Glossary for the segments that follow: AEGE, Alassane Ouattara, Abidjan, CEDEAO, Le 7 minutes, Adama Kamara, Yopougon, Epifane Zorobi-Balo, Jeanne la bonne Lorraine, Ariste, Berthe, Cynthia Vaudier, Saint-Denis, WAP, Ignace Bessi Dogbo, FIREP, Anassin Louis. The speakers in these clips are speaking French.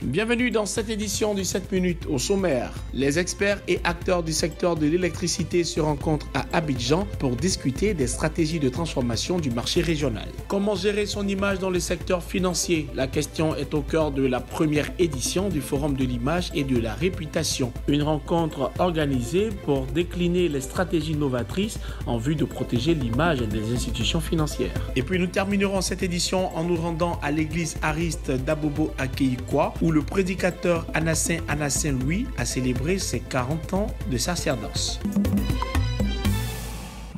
Bienvenue dans cette édition du 7 minutes au sommaire. Les experts et acteurs du secteur de l'électricité se rencontrent à Abidjan pour discuter des stratégies de transformation du marché régional. Comment gérer son image dans le secteur financier? La question est au cœur de la première édition du Forum de l'image et de la réputation. Une rencontre organisée pour décliner les stratégies novatrices en vue de protéger l'image des institutions financières. Et puis nous terminerons cette édition en nous rendant à l'église Ariste d'Abobo à Keikwa, où le prédicateur Anassin Louis a célébré ses 40 ans de sacerdoce.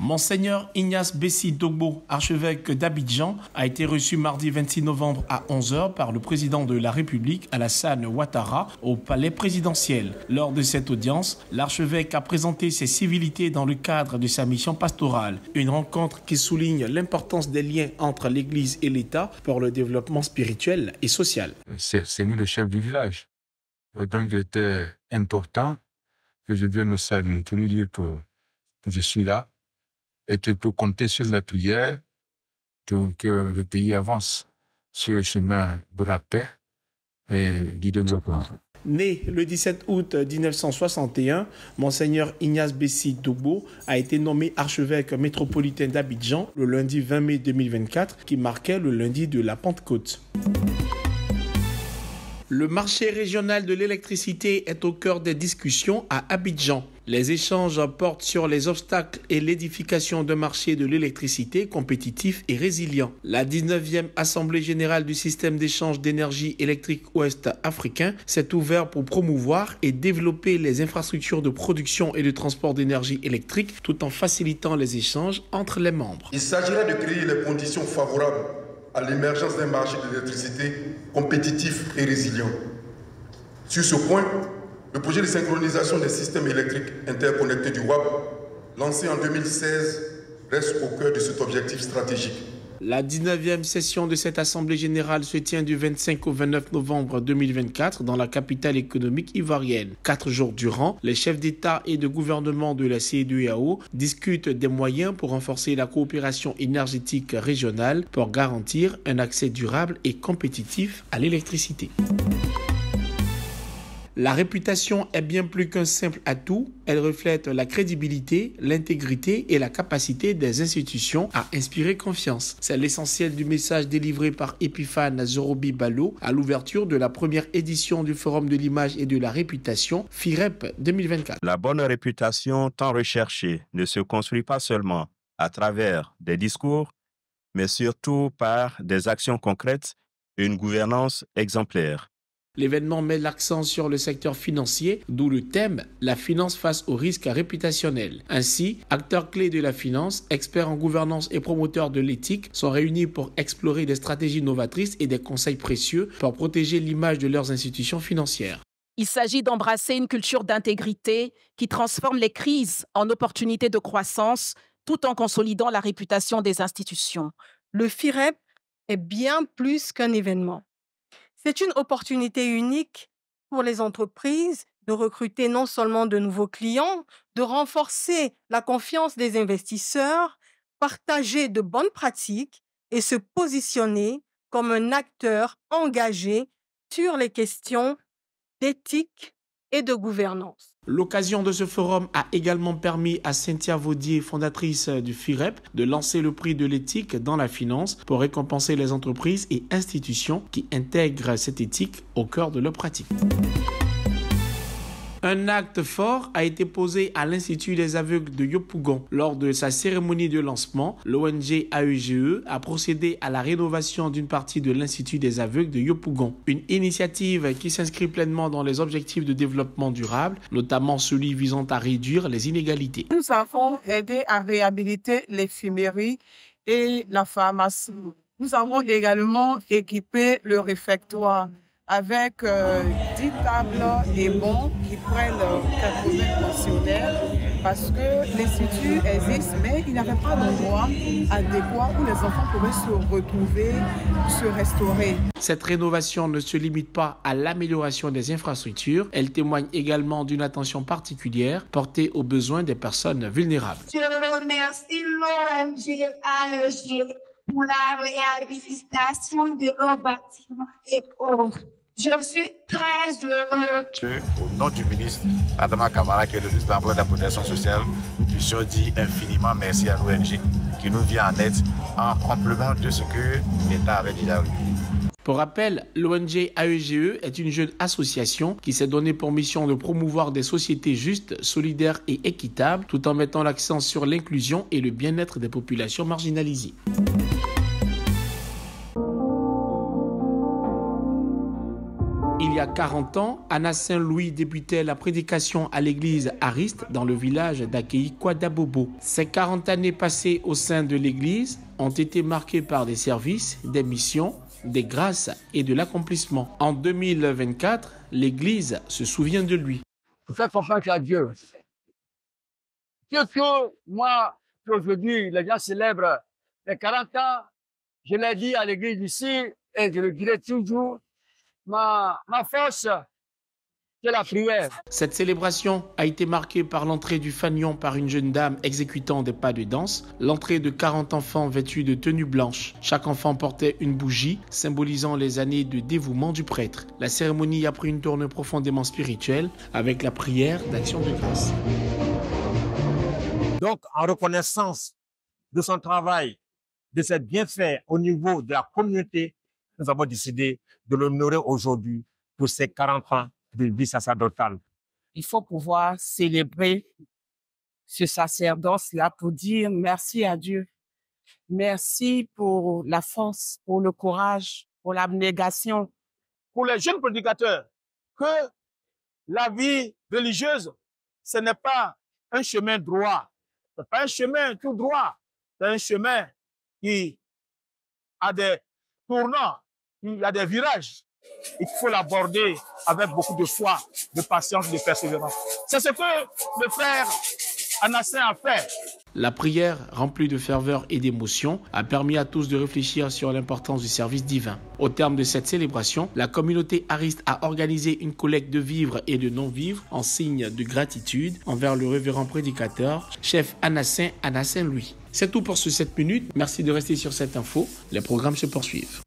Monseigneur Ignace Bessi Dogbo, archevêque d'Abidjan, a été reçu mardi 26 novembre à 11h par le président de la République, Alassane Ouattara, au palais présidentiel. Lors de cette audience, l'archevêque a présenté ses civilités dans le cadre de sa mission pastorale. Une rencontre qui souligne l'importance des liens entre l'Église et l'État pour le développement spirituel et social. C'est lui le chef du village. Donc, il était important que je vienne au salon, pour lui dire que je suis là. Et tu peux compter sur la prière pour que le pays avance sur le chemin de la paix et du développement. Né le 17 août 1961, Monseigneur Ignace Bessi Dogbo a été nommé archevêque métropolitain d'Abidjan le lundi 20 mai 2024, qui marquait le lundi de la Pentecôte. Le marché régional de l'électricité est au cœur des discussions à Abidjan. Les échanges portent sur les obstacles et l'édification d'un marché de l'électricité compétitif et résilient. La 19e Assemblée générale du système d'échange d'énergie électrique ouest africain s'est ouverte pour promouvoir et développer les infrastructures de production et de transport d'énergie électrique tout en facilitant les échanges entre les membres. Il s'agirait de créer les conditions favorables à l'émergence d'un marché de l'électricité compétitif et résilient. Sur ce point, le projet de synchronisation des systèmes électriques interconnectés du WAP, lancé en 2016, reste au cœur de cet objectif stratégique. La 19e session de cette Assemblée générale se tient du 25 au 29 novembre 2024 dans la capitale économique ivoirienne. 4 jours durant, les chefs d'État et de gouvernement de la CEDEAO discutent des moyens pour renforcer la coopération énergétique régionale pour garantir un accès durable et compétitif à l'électricité. La réputation est bien plus qu'un simple atout, elle reflète la crédibilité, l'intégrité et la capacité des institutions à inspirer confiance. C'est l'essentiel du message délivré par Epifane Zorobi-Balo à l'ouverture de la première édition du Forum de l'image et de la réputation FIREP 2024. La bonne réputation tant recherchée ne se construit pas seulement à travers des discours, mais surtout par des actions concrètes et une gouvernance exemplaire. L'événement met l'accent sur le secteur financier, d'où le thème « La finance face aux risques réputationnels ». Ainsi, acteurs clés de la finance, experts en gouvernance et promoteurs de l'éthique sont réunis pour explorer des stratégies novatrices et des conseils précieux pour protéger l'image de leurs institutions financières. Il s'agit d'embrasser une culture d'intégrité qui transforme les crises en opportunités de croissance tout en consolidant la réputation des institutions. Le FIREP est bien plus qu'un événement. C'est une opportunité unique pour les entreprises de recruter non seulement de nouveaux clients, de renforcer la confiance des investisseurs, partager de bonnes pratiques et se positionner comme un acteur engagé sur les questions d'éthique et de gouvernance. L'occasion de ce forum a également permis à Cynthia Vaudier, fondatrice du FIREP, de lancer le prix de l'éthique dans la finance pour récompenser les entreprises et institutions qui intègrent cette éthique au cœur de leur pratique. Un acte fort a été posé à l'Institut des aveugles de Yopougon. Lors de sa cérémonie de lancement, l'ONG AEGE a procédé à la rénovation d'une partie de l'Institut des aveugles de Yopougon. Une initiative qui s'inscrit pleinement dans les objectifs de développement durable, notamment celui visant à réduire les inégalités. Nous avons aidé à réhabiliter l'infirmerie et la pharmacie. Nous avons également équipé le réfectoire avec 10 tables et bancs qui prennent 80 pensionnaires parce que l'institut existe, mais il n'y avait pas d'endroit adéquat où les enfants pouvaient se retrouver, se restaurer. Cette rénovation ne se limite pas à l'amélioration des infrastructures, elle témoigne également d'une attention particulière portée aux besoins des personnes vulnérables. Je remercie l'ONG AEG pour la réhabilitation de leur bâtiment et Je suis très heureux que, au nom du ministre Adama Kamara, que le ministre de l'Emploi et de la Protection sociale, nous puissions dire infiniment merci à l'ONG qui nous vient en aide en complément de ce que l'État avait déjà eu. Pour rappel, l'ONG AEGE est une jeune association qui s'est donnée pour mission de promouvoir des sociétés justes, solidaires et équitables, tout en mettant l'accent sur l'inclusion et le bien-être des populations marginalisées. Il y a 40 ans, Anassin Louis débutait la prédication à l'église Ariste dans le village d'Akei Kwadabobo. Ces 40 années passées au sein de l'église ont été marquées par des services, des missions, des grâces et de l'accomplissement. En 2024, l'église se souvient de lui. C'est confiance à Dieu. Qu'est-ce que moi, aujourd'hui, les gens célèbrent les 40 ans, je l'ai dit à l'église ici et je le dirai toujours. Ma force, c'est la prière. Cette célébration a été marquée par l'entrée du fanion par une jeune dame exécutant des pas de danse, l'entrée de 40 enfants vêtus de tenues blanches. Chaque enfant portait une bougie, symbolisant les années de dévouement du prêtre. La cérémonie a pris une tournure profondément spirituelle avec la prière d'action de grâce. Donc, en reconnaissance de son travail, de ses bienfaits au niveau de la communauté, nous avons décidé de l'honorer aujourd'hui pour ses 40 ans de vie sacerdotale. Il faut pouvoir célébrer ce sacerdoce-là pour dire merci à Dieu. Merci pour la force, pour le courage, pour l'abnégation. Pour les jeunes prédicateurs, que la vie religieuse, ce n'est pas un chemin droit. Ce n'est pas un chemin tout droit. C'est un chemin qui a des tournants. Il y a des virages. Il faut l'aborder avec beaucoup de foi, de patience, de persévérance. C'est ce que le frère Anassin a fait. La prière, remplie de ferveur et d'émotion, a permis à tous de réfléchir sur l'importance du service divin. Au terme de cette célébration, la communauté ariste a organisé une collecte de vivres et de non-vivres en signe de gratitude envers le révérend prédicateur, chef Anassin Louis. C'est tout pour ce 7 minutes. Merci de rester sur cette info. Les programmes se poursuivent.